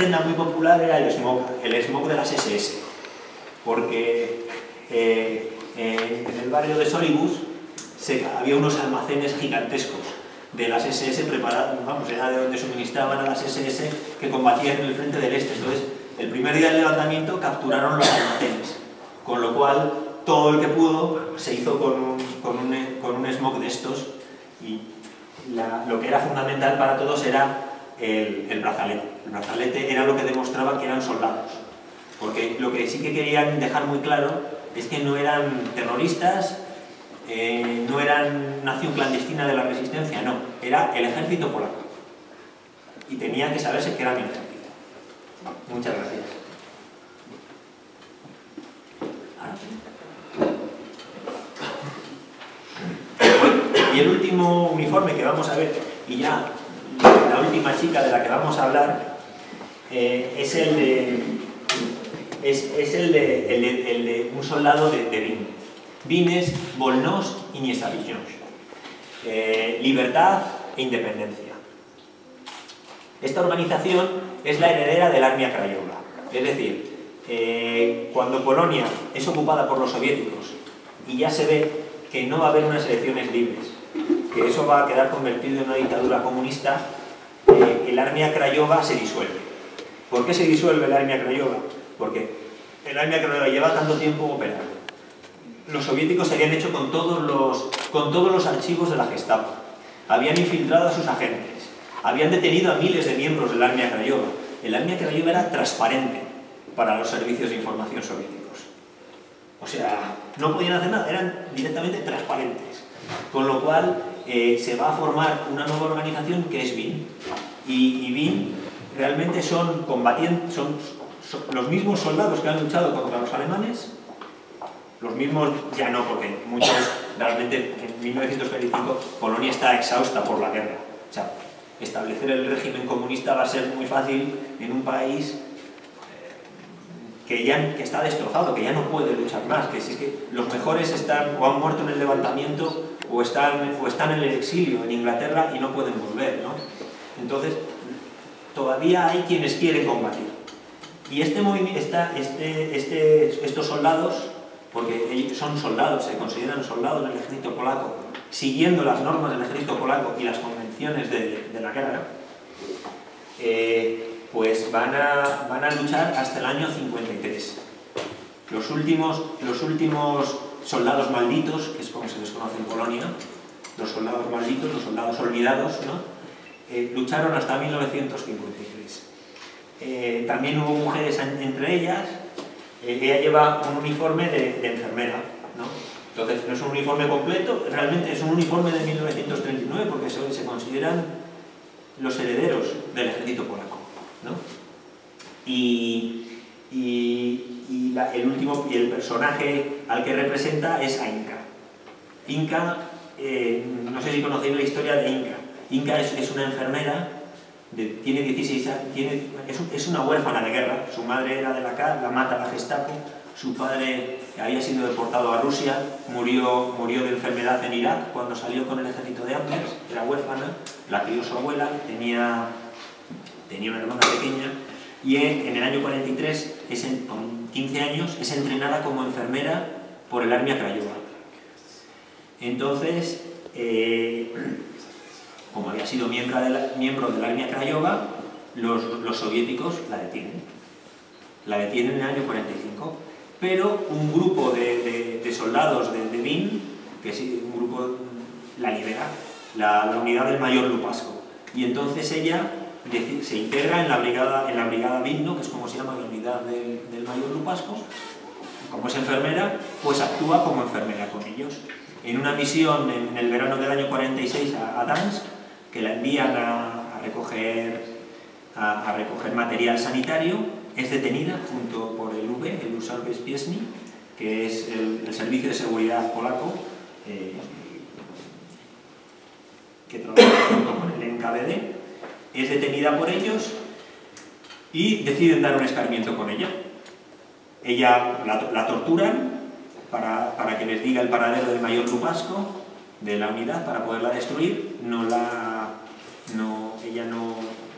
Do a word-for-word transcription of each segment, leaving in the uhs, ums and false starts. prenda muy popular era el smog, el smog de las ese ese, porque eh, eh, en el barrio de Solibus se, había unos almacenes gigantescos de las ese ese preparadas, vamos, era de donde suministraban a las ese ese que combatían en el frente del este. Entonces, el primer día del levantamiento capturaron los almacenes, con lo cual todo el que pudo se hizo con un, con un, con un smog de estos, y la, lo que era fundamental para todos era el, el brazalete. El brazalete era lo que demostraba que eran soldados, porque lo que sí que querían dejar muy claro es que no eran terroristas, eh, no eran nación clandestina de la resistencia, no, era el ejército polaco, y tenía que saberse que era militar. Muchas gracias. Y el último uniforme que vamos a ver, y ya la última chica de la que vamos a hablar, eh, es el de, es, es el de, el de, el de un soldado de, de WIN. WIN es Wolność i Niezawisłość, eh, libertad e independencia. Esta organización es la heredera del Armia Krajowa, es decir, eh, cuando Polonia es ocupada por los soviéticos y ya se ve que no va a haber unas elecciones libres, que eso va a quedar convertido en una dictadura comunista, eh, el Armia Krajowa se disuelve. ¿Por qué se disuelve el Armia Krajowa? Porque el Armia Krajowa lleva tanto tiempo operando. Los soviéticos se habían hecho con todos los, con todos los archivos de la Gestapo, habían infiltrado a sus agentes, habían detenido a miles de miembros del Armia Krajowa. El Armia Krajowa era transparente para los servicios de información soviéticos. O sea, no podían hacer nada, eran directamente transparentes. Con lo cual, eh, se va a formar una nueva organización que es WIN. Y, y WIN realmente son combatientes, son, son los mismos soldados que han luchado contra los alemanes, los mismos ya no, porque muchos, realmente en mil novecientos cuarenta y cinco Polonia está exhausta por la guerra. O sea, establecer el régimen comunista va a ser muy fácil en un país que ya que está destrozado, que ya no puede luchar más, que si es que los mejores están o han muerto en el levantamiento o están, o están en el exilio en Inglaterra y no pueden volver, ¿no? Entonces, todavía hay quienes quieren combatir. Y este movimiento, esta, este, este, estos soldados, porque ellos son soldados, se consideran soldados del ejército polaco, siguiendo las normas del ejército polaco y las convenciones de, de la guerra, eh, pues van a, van a luchar hasta el año cincuenta y tres. Los últimos, los últimos soldados malditos, que es como se les conoce en Polonia, los soldados malditos, los soldados olvidados, ¿no? Eh, lucharon hasta mil novecientos cincuenta y tres. Eh, también hubo mujeres entre ellas. Eh, ella lleva un uniforme de, de enfermera, ¿no? Entonces, no es un uniforme completo, realmente es un uniforme de mil novecientos treinta y nueve, porque se, se consideran los herederos del ejército polaco, ¿no? Y, y, y la, el último, y el personaje al que representa es a Inka. Inka, eh, no sé si conocéis la historia de Inka. Inka es, es una enfermera, de, tiene dieciséis años, tiene, es, es una huérfana de guerra. Su madre era de la K, la mata la Gestapo. Su padre había sido deportado a Rusia, murió, murió de enfermedad en Irak cuando salió con el ejército de Amers, era huérfana, la crió su abuela, tenía, tenía una hermana pequeña, y en el año cuarenta y tres, es en, con quince años, es entrenada como enfermera por el Armia Krajowa. Entonces, eh, como había sido miembro de la, miembro del Armia Krajowa, los, los soviéticos la detienen. La detienen en el año cuarenta y cinco. Pero un grupo de, de, de soldados de, de WIN, que es un grupo, la libera, la, la unidad del mayor Łupaszko. Y entonces ella se integra en la brigada, en la brigada WIN, ¿no? Que es como se llama la unidad del, del mayor Łupaszko. Como es enfermera, pues actúa como enfermera con ellos. En una misión en, en el verano del año cuarenta y seis a, a Dansk, que la envían a, a, recoger, a, a recoger material sanitario, es detenida junto por el U V, el Urząd Bezpieczeństwa, que es el, el servicio de seguridad polaco, eh, que trabaja junto con el N K V D, es detenida por ellos y deciden dar un escarmiento con ella. Ella la, la torturan para, para que les diga el paradero del mayor Łupaszko, de la unidad, para poderla destruir. No la, no, ella no,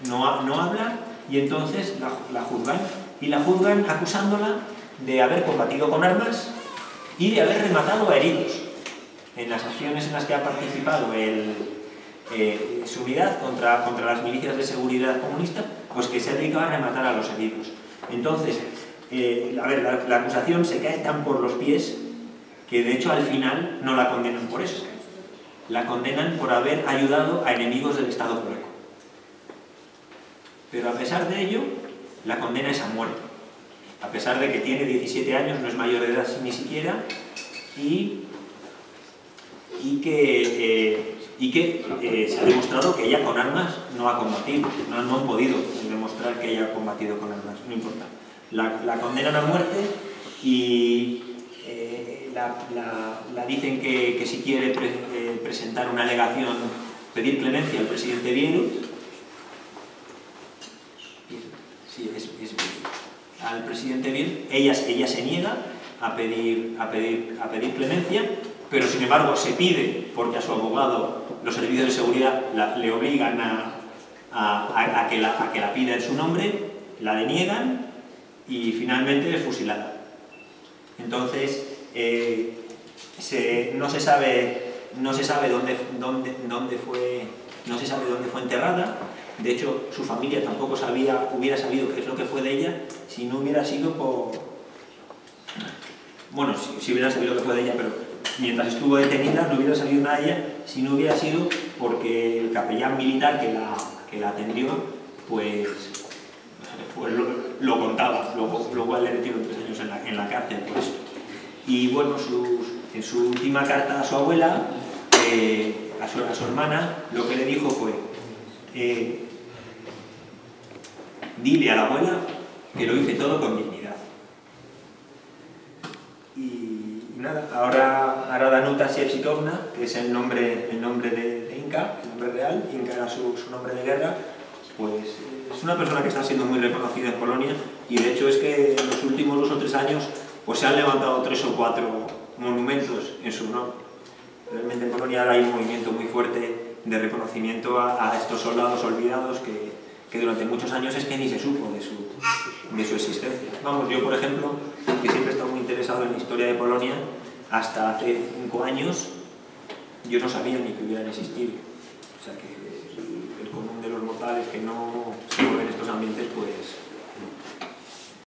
no, no habla. y entonces la, la juzgan, y la juzgan acusándola de haber combatido con armas y de haber rematado a heridos en las acciones en las que ha participado el, eh, su unidad contra, contra las milicias de seguridad comunista, pues que se ha dedicado a rematar a los heridos. Entonces, eh, a ver, la, la acusación se cae tan por los pies que de hecho al final no la condenan por eso. La condenan por haber ayudado a enemigos del Estado polaco. Pero a pesar de ello, la condena es a muerte. A pesar de que tiene diecisiete años, no es mayor de edad ni siquiera, y, y que, eh, y que eh, se ha demostrado que ella con armas no ha combatido, no, no han podido demostrar que ella ha combatido con armas, no importa. La, la condenan a muerte y eh, la, la, la dicen que, que si quiere pre, eh, presentar una alegación, pedir clemencia al presidente Bierut, Sí, es, es, al presidente Bill, ella, ella se niega a pedir, a, pedir, a pedir clemencia, pero sin embargo se pide, porque a su abogado los servicios de seguridad la, le obligan a, a, a, que la, a que la pida en su nombre, la deniegan y finalmente es fusilada. Entonces eh, se, no se sabe, no se sabe dónde, dónde, dónde fue, no se sabe dónde fue enterrada. De hecho, su familia tampoco sabía, hubiera sabido qué es lo que fue de ella si no hubiera sido por... Bueno, si, si hubiera sabido qué fue de ella, pero mientras estuvo detenida no hubiera sabido nada de ella si no hubiera sido porque el capellán militar que la, que la atendió, pues, pues lo, lo contaba, lo, lo cual le metieron tres años en la, en la cárcel por eso. Y bueno, sus, en su última carta a su abuela, eh, a, su, a su hermana, lo que le dijo fue... Eh, dile a la abuela que lo hice todo con dignidad. Y nada, ahora, ahora Danuta Siedzikówna, que es el nombre, el nombre de, de Inka, el nombre real, Inka era su, su nombre de guerra, pues es una persona que está siendo muy reconocida en Polonia, y de hecho es que en los últimos dos o tres años pues se han levantado tres o cuatro monumentos en su nombre. Realmente en Polonia ahora hay un movimiento muy fuerte de reconocimiento a, a estos soldados olvidados que, que durante muchos años es que ni se supo de su, de su existencia. Vamos, yo por ejemplo, que siempre he estado muy interesado en la historia de Polonia, hasta hace cinco años yo no sabía ni que hubieran existido. O sea que el común de los mortales que no se mueven en estos ambientes, pues...